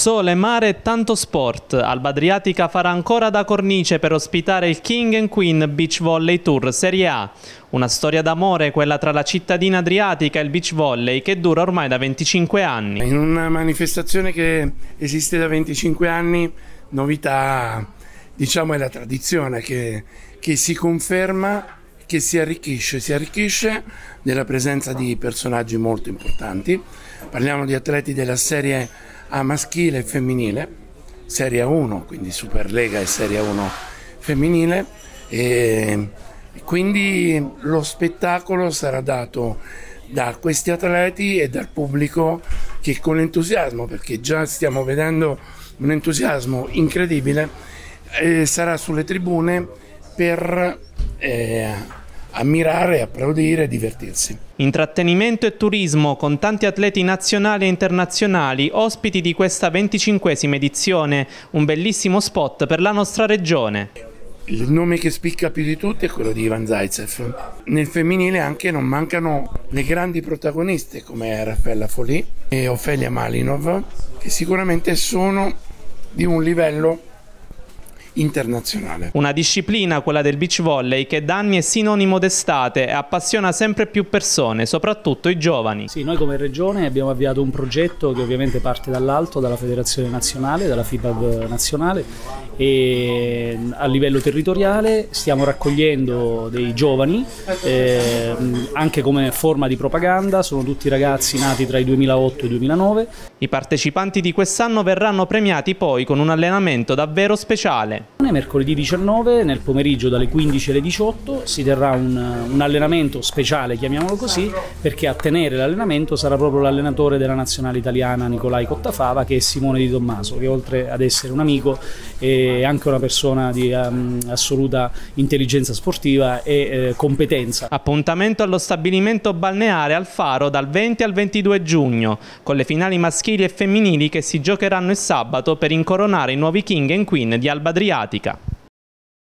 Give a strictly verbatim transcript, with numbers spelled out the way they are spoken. Sole, mare e tanto sport, Alba Adriatica farà ancora da cornice per ospitare il King and Queen Beach Volley Tour Serie A. Una storia d'amore, quella tra la cittadina adriatica e il beach volley, che dura ormai da venticinque anni. In una manifestazione che esiste da venticinque anni, novità diciamo è la tradizione che, che si conferma, che si arricchisce, si arricchisce della presenza di personaggi molto importanti. Parliamo di atleti della serie A maschile e femminile, Serie A uno, quindi Superlega e Serie A uno femminile, e quindi lo spettacolo sarà dato da questi atleti e dal pubblico che con entusiasmo, perché già stiamo vedendo un entusiasmo incredibile, eh, sarà sulle tribune per eh, ammirare, applaudire e divertirsi. Intrattenimento e turismo con tanti atleti nazionali e internazionali ospiti di questa venticinquesima edizione, un bellissimo spot per la nostra regione. Il nome che spicca più di tutti è quello di Ivan Zaitsev. Nel femminile anche non mancano le grandi protagoniste come Raffaella Folì e Ofelia Malinov, che sicuramente sono di un livello internazionale. Una disciplina, quella del beach volley, che da anni è sinonimo d'estate e appassiona sempre più persone, soprattutto i giovani. Sì, noi come regione abbiamo avviato un progetto che ovviamente parte dall'alto, dalla federazione nazionale, dalla FIBA nazionale, e a livello territoriale stiamo raccogliendo dei giovani eh, anche come forma di propaganda. Sono tutti ragazzi nati tra i duemilaotto e i duemilanove. I partecipanti di quest'anno verranno premiati poi con un allenamento davvero speciale. Mercoledì diciannove nel pomeriggio dalle quindici alle diciotto si terrà un, un allenamento speciale, chiamiamolo così, perché a tenere l'allenamento sarà proprio l'allenatore della nazionale italiana Nicolai Cottafava, che è Simone Di Tommaso, che oltre ad essere un amico è anche una persona di um, assoluta intelligenza sportiva e eh, competenza. Appuntamento allo stabilimento balneare Alfaro dal venti al ventidue giugno, con le finali maschili e femminili che si giocheranno il sabato per incoronare i nuovi King and Queen di Alba Adriatica.